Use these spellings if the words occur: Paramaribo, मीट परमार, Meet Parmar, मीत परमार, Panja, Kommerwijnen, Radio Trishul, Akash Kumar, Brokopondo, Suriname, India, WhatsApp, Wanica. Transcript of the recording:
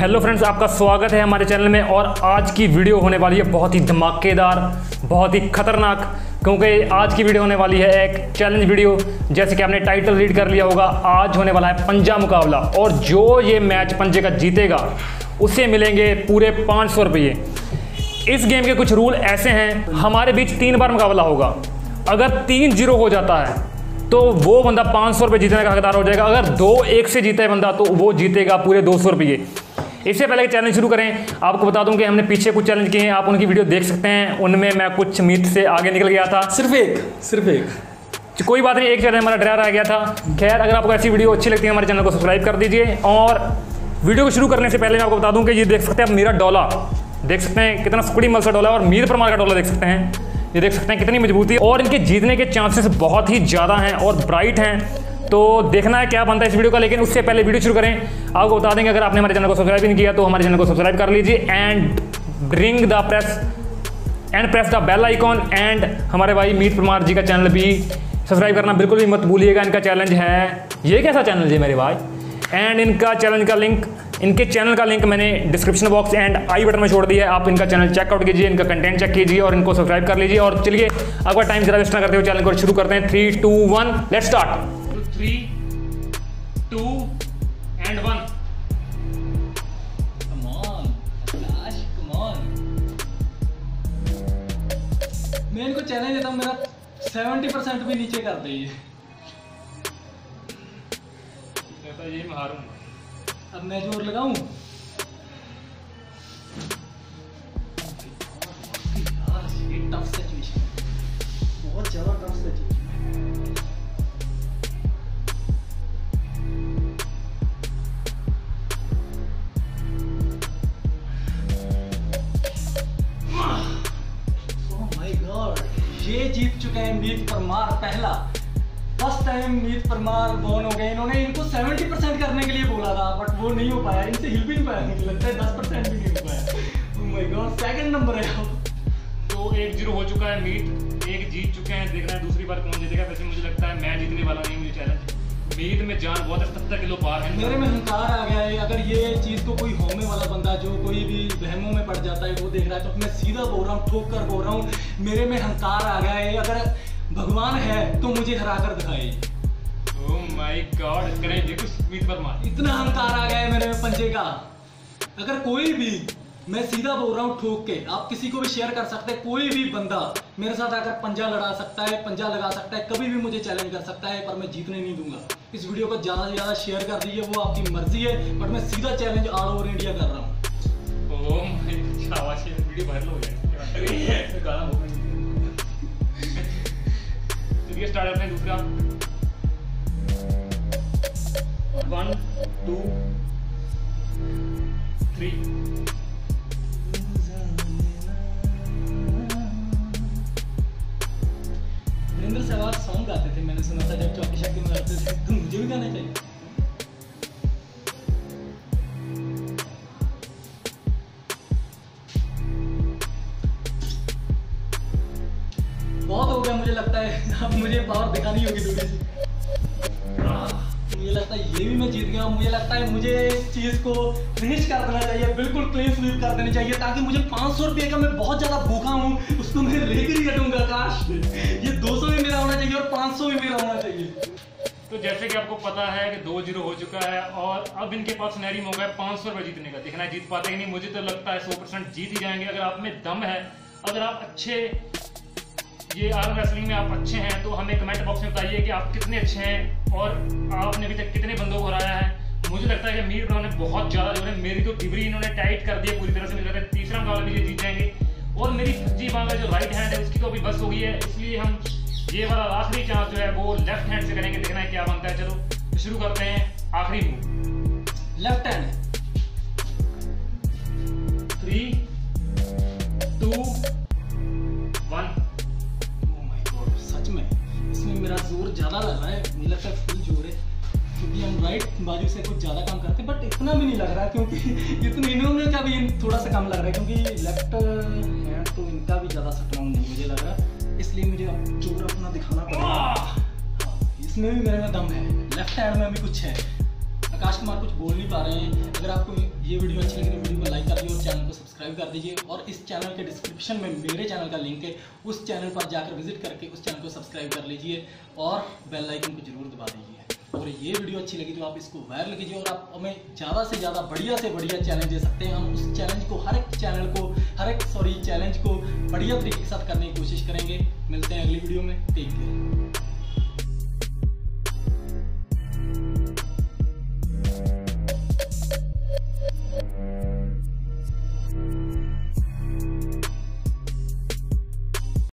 Hello friends, आपका स्वागत है हमारे चैनल में। और आज की वीडियो होने वाली है बहुत ही धमाकेदार, बहुत ही खतरनाक, क्योंकि आज की वीडियो होने वाली है एक चैलेंज वीडियो। जैसे कि आपने टाइटल रीड कर लिया होगा, आज होने वाला है पंजा मुकाबला। और जो ये मैच पंजे का जीतेगा उसे मिलेंगे पूरे 500 रुपये। इस गेम के कुछ रूल ऐसे हैं, हमारे बीच 3 बार मुकाबला होगा। अगर 3-0 हो जाता है तो वो बंदा 500 रुपये जीतने का हकदार हो जाएगा। अगर 2-1 से जीता है बंदा तो वो जीतेगा पूरे 200 रुपये। इससे पहले कि चैलेंज शुरू करें, आपको बता दूं कि हमने पीछे कुछ चैलेंज किए हैं, आप उनकी वीडियो देख सकते हैं। उनमें मैं कुछ मीट से आगे निकल गया था, सिर्फ एक कोई बात नहीं, एक चैलेंज हमारा ड्रा रह गया था। खैर, अगर आपको ऐसी वीडियो अच्छी लगती है हमारे चैनल को सब्सक्राइब कर दीजिए। और वीडियो को शुरू करने से पहले मैं आपको बता दूँ कि ये देख सकते हैं आप मेरा डोला, देख सकते हैं कितना सुकड़ी मल सा डोला, और मीट परमार का डोला देख सकते हैं। ये देख सकते हैं कितनी मजबूती है, और इनके जीतने के चांसेस बहुत ही ज़्यादा हैं और ब्राइट हैं। तो देखना है क्या बनता है इस वीडियो का। लेकिन उससे पहले वीडियो शुरू करें, आपको बता देंगे अगर आपने हमारे चैनल को सब्सक्राइब नहीं किया तो हमारे चैनल को सब्सक्राइब कर लीजिए and press the bell icon. And हमारे भाई मीट परमार जी का चैनल भी सब्सक्राइब करना बिल्कुल भी मत भूलिएगा। इनका चैलेंज है, ये कैसा चैनल है मेरे भाई। एंड इनका चैलेंज का लिंक, इनके चैनल का लिंक मैंने description box and I button में छोड़ दिया है। आप इनका चैनल चेकआउट कीजिए, इनका कंटेंट चेक कीजिए और इनको सब्सक्राइब कर लीजिए। और चलिए आपका टाइम ज़रा वेस्ट ना करते हुए चैनल को शुरू करते हैं। 3, 2, 1, लेट्स स्टार्ट। 3, 2, 1। मैं इनको चैलेंज देता हूँ, मेरा 70% भी नीचे कर देगी ये, मैं हारूंगा। अब मैं जोर लगाऊं ये टफ सिचुएशन है, बहुत ज्यादा tough situation. Oh my God, ये जीत चुका है मीट परमार। पहला फर्स्ट टाइम मीत परमार बॉन हो गए। इन्होंने इनको 70% करने के लिए बोला था बट वो नहीं हो पाया, इनसे हिल भी नहीं पाया। मुझे लगता है 10% भी नहीं हो पाया। Oh my God, second number है। 2-1-0 हो चुका है, मीत एक जीत चुके हैं। देख रहे हैं दूसरी बार कौन जीतेगा। वैसे मुझे लगता है मैं जीतने वाला नहीं, मुझे चैलेंज मीत में जान बहुत है, 70 किलो पार है मेरे में, हंकार आ गया है। अगर ये चीज़ को कोई होने वाला बंदा जो कोई भी वहमों में पड़ जाता है वो देख रहा है तो मैं सीधा बोल रहा हूँ, ठोक कर बोल रहा हूँ, मेरे में हंकार आ गया है। अगर भगवान है तो मुझे हरा कर दिखाए। ओह माय गॉड, करें देखो मीत परमार, इतना हंकार आ गया है मेरे में पंजे का। अगर कोई भी, मैं सीधा बोल रहा हूँ ठोक के, आप किसी को भी शेयर कर सकते हैं, कोई भी बंदा मेरे साथ आकर पंजा लड़ा सकता है, पंजा लगा सकता है, कभी भी मुझे चैलेंज कर सकता है, पर मैं जीतने नहीं दूंगा। इस वीडियो को ज़्यादा से ज़्यादा शेयर कर दीजिए, वो आपकी मर्जी है, बट मैं सीधा चैलेंज ऑल ओवर इंडिया कर रहा हूँ। स्टार्ट करते हैं दूसरा। 1, 2, 3। नरेंद्र साहब आप सॉन्ग गाते थे, मैंने सुना था जब चौकी शाकी में गाते थे, तो मुझे भी गाना चाहिए। बहुत हो गया, मुझे लगता है अब मुझे पावर दिखानी होगी थोड़ी सी। मुझे लगता है ये भी मैं जीत गया हूँ। मुझे लगता है मुझे इस चीज़ को फिनिश कर देना चाहिए, बिल्कुल क्लीन स्वीप कर देनी चाहिए, ताकि मुझे 500 रुपये का, मैं बहुत ज़्यादा भूखा हूँ, उसको मैं लेकर ही कटूँगा। काश ये 200 भी मेरा होना चाहिए और 500 भी मेरा होना चाहिए। तो जैसे कि आपको पता है कि 2-0 हो चुका है और अब इनके पास सुनहरी मौका है 500 रुपये जीतने का। देखना जीत पाते हैं कि नहीं। मुझे तो लगता है 100% जीत ही जाएंगे। अगर आप में दम है, अगर आप अच्छे, ये आर्म रेसलिंग में आप अच्छे हैं, तो हमें कमेंट बॉक्स में बताइए कि आप कितने अच्छे हैं और आपने अभी तक कितने बंदों को हराया है। मुझे लगता है कि मीर ब्राउन ने बहुत ज़्यादा जो है मेरी तो डिबरी इन्होंने टाइट कर दी है पूरी तरह से। मुझे लगता है तीसरा मुकाबला भी ये जीत जाएंगे। और मेरी सज्जी बांग जो राइट हैंड है उसकी तो अभी बस हो गई है, इसलिए हम ये वाला आखिरी चांस जो है वो लेफ्ट हैंड से करेंगे। देखना है क्या बनता है। चलो शुरू करते हैं आखिरी मूव, लेफ्ट हैंड। 3, 2, 1। मेरा जोर ज़्यादा लग रहा है, मुझे लगता है फुल जोर है, क्योंकि हम राइट बाजू से कुछ ज़्यादा काम करते हैं, बट इतना भी नहीं लग रहा है, क्योंकि इतने इन्होंने का भी थोड़ा सा कम लग रहा है, क्योंकि लेफ्ट हैंड तो इनका भी ज़्यादा स्ट्रांग नहीं मुझे लग रहा, इसलिए मुझे अब जोर अपना दिखाना पड़ेगा। इसमें भी मेरे में दम है, लेफ्ट हैंड में भी कुछ है। आकाश कुमार कुछ बोल नहीं पा रहे हैं। अगर आपको ये वीडियो अच्छी लगी तो वीडियो को लाइक कर दीजिए और चैनल को सब्सक्राइब कर दीजिए। और इस चैनल के डिस्क्रिप्शन में मेरे चैनल का लिंक है, उस चैनल पर जाकर विजिट करके उस चैनल को सब्सक्राइब कर लीजिए और बेल आइकन को जरूर दबा दीजिए। और ये वीडियो अच्छी लगी तो आप इसको वायरल कीजिए और आप हमें ज़्यादा से ज़्यादा बढ़िया से बढ़िया चैलेंज दे सकते हैं। हम उस चैलेंज को हर एक चैलेंज को बढ़िया तरीके के साथ करने की कोशिश करेंगे। मिलते हैं अगली वीडियो में। Take care.